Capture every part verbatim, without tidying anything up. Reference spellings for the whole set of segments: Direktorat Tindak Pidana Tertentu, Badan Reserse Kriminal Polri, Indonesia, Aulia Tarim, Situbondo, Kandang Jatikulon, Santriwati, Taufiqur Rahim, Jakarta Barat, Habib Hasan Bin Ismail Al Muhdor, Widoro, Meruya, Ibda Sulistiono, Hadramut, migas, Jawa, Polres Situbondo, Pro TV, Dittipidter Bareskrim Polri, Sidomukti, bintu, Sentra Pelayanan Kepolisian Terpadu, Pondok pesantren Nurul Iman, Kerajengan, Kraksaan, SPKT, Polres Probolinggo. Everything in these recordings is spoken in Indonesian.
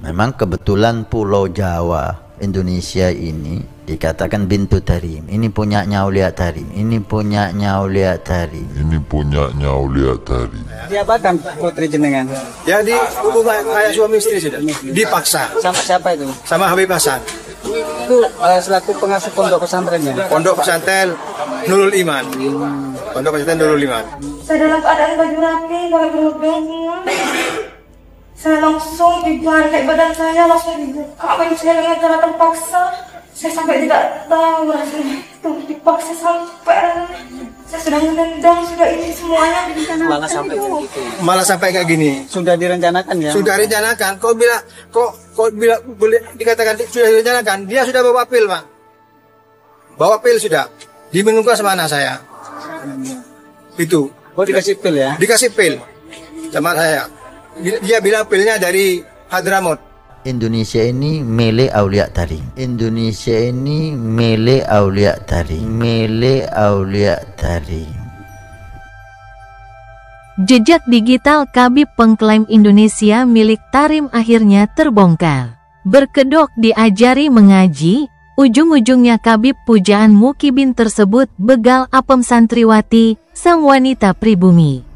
Memang kebetulan Pulau Jawa Indonesia ini dikatakan Bintu Tarim. Ini punyanya Aulia Tarim. Ini punyanya Aulia Tarim. Ini punyanya Aulia Tarim. Diapakan putri jenengan? Ya di hubungan kayak suami istri sudah. Dipaksa. Sama siapa itu? Sama Habib Hasan. Itu uh, selaku pengasuh pondok pesantrennya. Pondok pesantren Nurul Iman. Pondok pesantren Nurul Iman. Setelah keadaan baju rapi, kalau berhubungi, saya langsung dibalik badan saya, langsung dibuka baju saya dengan cara terpaksa. Saya sampai tidak tahu rasanya itu dipaksa sampai saya sudah menendang, sudah ini semuanya direncanakan. Malah sampai kayak gitu. Malah sampai kayak gini. Sudah direncanakan ya? Sudah direncanakan. Kok bila kok kok bila boleh dikatakan sudah direncanakan? Dia sudah bawa pil, Bang. Bawa pil sudah. Diminumkan sama anak saya. Itu. Oh, dikasih pil ya? Dikasih pil sama saya. Dia bilang pilnya dari Hadramut. Indonesia ini milik Aulia Tarim. Indonesia ini milik Aulia Tarim. Milik Aulia Tarim. Jejak digital Kabib pengklaim Indonesia milik Tarim akhirnya terbongkar. Berkedok diajari mengaji, ujung-ujungnya Kabib pujaan Mukibin tersebut begal apem santriwati, sang wanita pribumi.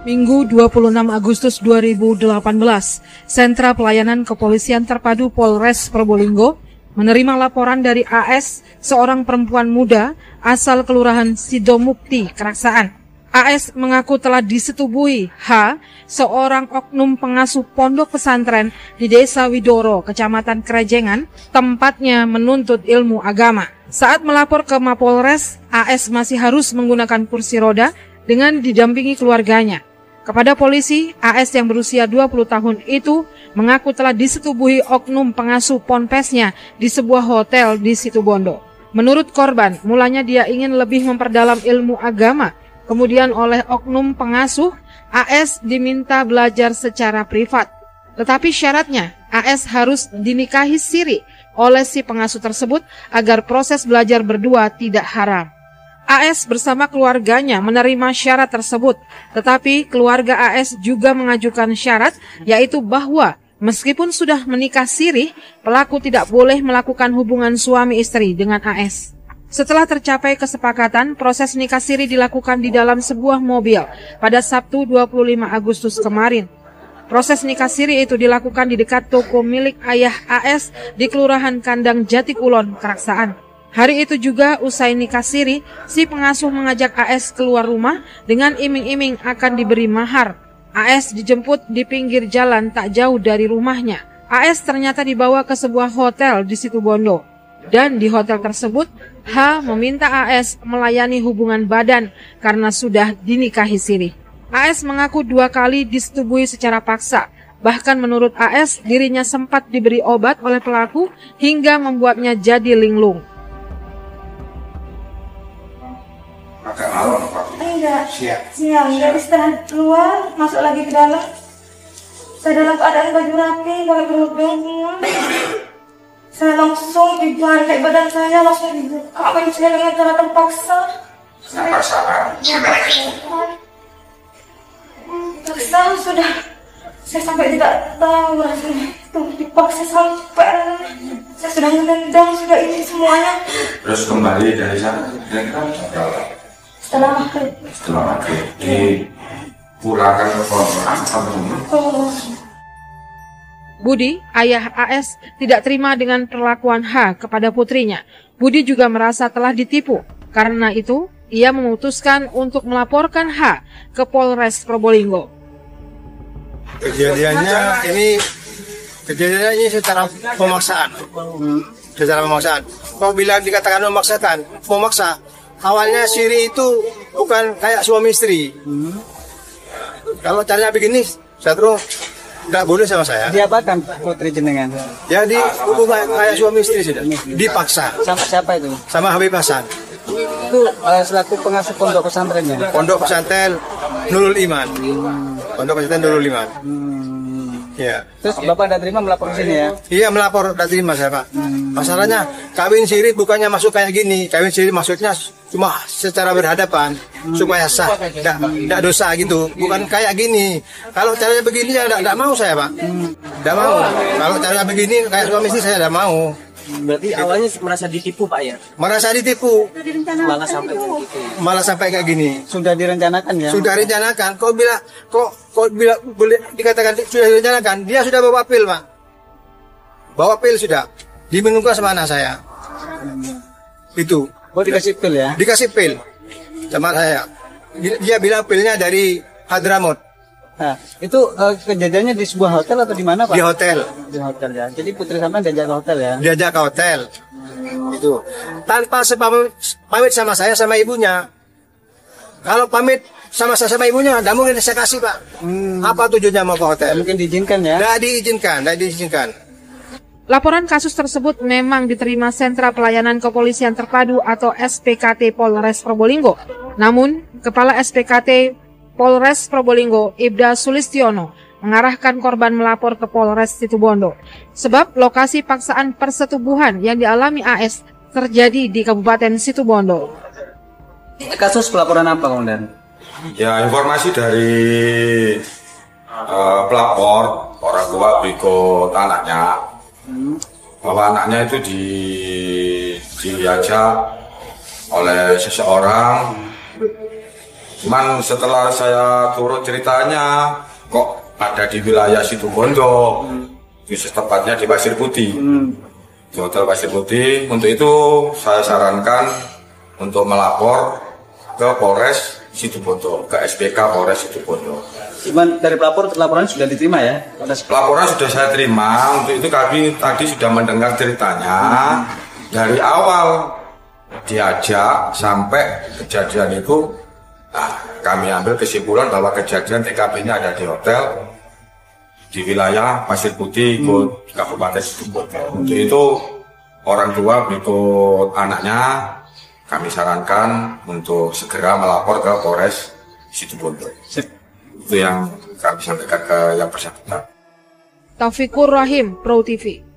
Minggu dua puluh enam Agustus dua ribu delapan belas, Sentra Pelayanan Kepolisian Terpadu Polres Probolinggo menerima laporan dari A S, seorang perempuan muda asal Kelurahan Sidomukti, Kraksaan. A S mengaku telah disetubuhi H, seorang oknum pengasuh pondok pesantren di Desa Widoro, Kecamatan Kerajengan, tempatnya menuntut ilmu agama. Saat melapor ke Mapolres, A S masih harus menggunakan kursi roda dengan didampingi keluarganya. Kepada polisi, A S yang berusia dua puluh tahun itu mengaku telah disetubuhi oknum pengasuh ponpesnya di sebuah hotel di Situbondo. Menurut korban, mulanya dia ingin lebih memperdalam ilmu agama. Kemudian oleh oknum pengasuh, A S diminta belajar secara privat. Tetapi syaratnya, A S harus dinikahi siri oleh si pengasuh tersebut agar proses belajar berdua tidak haram. A S bersama keluarganya menerima syarat tersebut, tetapi keluarga A S juga mengajukan syarat, yaitu bahwa meskipun sudah menikah sirih, pelaku tidak boleh melakukan hubungan suami istri dengan A S. Setelah tercapai kesepakatan, proses nikah sirih dilakukan di dalam sebuah mobil pada Sabtu dua puluh lima Agustus kemarin. Proses nikah siri itu dilakukan di dekat toko milik ayah A S di Kelurahan Kandang Jatikulon, Kraksaan. Hari itu juga usai nikah siri, si pengasuh mengajak A S keluar rumah dengan iming-iming akan diberi mahar. A S dijemput di pinggir jalan tak jauh dari rumahnya. A S ternyata dibawa ke sebuah hotel di Situbondo. Dan di hotel tersebut, H meminta A S melayani hubungan badan karena sudah dinikahi siri. A S mengaku dua kali disetubuhi secara paksa. Bahkan menurut A S, dirinya sempat diberi obat oleh pelaku hingga membuatnya jadi linglung. Agak malam apa? Enggak. Siang. Siang. Dari setelah keluar, masuk lagi ke dalam. Saya dalam keadaan baju rapi, pakai berudung. Saya langsung dibalik badan saya, langsung dibuka baju saya dengan cara terpaksa. Terpaksa. Terpaksa sudah. Saya sampai tidak tahu rasanya itu dipaksa sampai. Saya sudah menendang, sudah ini semuanya. Terus kembali dari sana, dari sana. Setelah maghrib. Setelah maghrib dipulangkan ke pondok. Budi, ayah A S, tidak terima dengan perlakuan H kepada putrinya. Budi juga merasa telah ditipu. Karena itu, ia memutuskan untuk melaporkan H ke Polres Probolinggo. Kejadiannya ini kejadiannya ini secara pemaksaan. Secara pemaksaan. Kalau bilang dikatakan memaksakan, memaksa. Awalnya siri itu bukan kayak suami istri. Hmm. Kalau caranya begini, saya terus Nggak boleh sama saya. Diapakan putri jenengan? Ya di hubungan kayak suami istri sudah. Dipaksa. Sama siapa itu? Sama Habib Hasan. Itu uh, selaku pengasuh pondok pesantrennya. Pondok pesantren Nurul Iman. Hmm. Pondok pesantren Nurul Iman. Hmm. Ya. Terus Bapak tidak terima melapor ke sini ya? Iya, melapor tidak terima saya Pak. Hmm. Masalahnya kawin syirik bukannya masuk kayak gini. Kawin syirik maksudnya cuma secara berhadapan hmm. supaya sah, tidak dosa gitu, bukan kayak gini. Kalau caranya begini ya tidak mau saya Pak, tidak hmm. mau. Kalau caranya begini kayak suami istri saya tidak mau. Berarti gitu. Awalnya merasa ditipu Pak ya? Merasa ditipu. Malah sampai kayak gitu. Malah sampai kayak gini. Sudah direncanakan ya? Sudah direncanakan. Kok bila kok kok bila boleh dikatakan sudah direncanakan? Dia sudah bawa pil Pak. Bawa pil sudah. Diminumkan sama anak saya. Itu. Oh, dikasih pil ya? Dikasih pil sama saya. Dia bilang pilnya dari Hadramut. Nah, itu uh, kejadiannya di sebuah hotel atau di mana Pak? Di hotel. Di hotel ya. Jadi putri sampean diajak ke hotel ya? Diajak ke hotel. Hmm. Itu. Tanpa sepamit, pamit sama saya sama ibunya. Kalau pamit sama saya sama ibunya, nggak mungkin saya kasih Pak. Hmm. Apa tujuannya mau ke hotel? Mungkin diizinkan ya? Nggak diizinkan, nggak diizinkan. Laporan kasus tersebut memang diterima Sentra Pelayanan Kepolisian Terpadu atau S P K T Polres Probolinggo. Namun, Kepala S P K T Polres Probolinggo, Ibda Sulistiono, mengarahkan korban melapor ke Polres Situbondo. Sebab lokasi paksaan persetubuhan yang dialami A S terjadi di Kabupaten Situbondo. Kasus pelaporan apa, Komandan? Ya, informasi dari uh, pelapor, orang tua berikut anaknya. Hmm. Bahwa anaknya itu di, diajak oleh seseorang. Cuman setelah saya turut ceritanya, kok ada di wilayah Situbondo, hmm. di tepatnya di Pasir Putih, hmm. di Hotel Pasir Putih. Untuk itu saya sarankan untuk melapor ke Polres Situbondo, ke S P K Polres Situbondo. Cuman dari pelapor, laporan sudah diterima ya? Laporan sudah saya terima. Untuk itu kami tadi sudah mendengar ceritanya hmm. dari awal diajak sampai kejadian itu. Nah, kami ambil kesimpulan bahwa kejadian T K P-nya ada di hotel di wilayah Pasir Putih ikut Kabupaten Situbondo. Untuk itu orang tua berikut anaknya kami sarankan untuk segera melapor ke Polres Situbondo. Itu yang kami sampaikan ke yang bersangkutan. Taufiqur Rahim, Pro T V.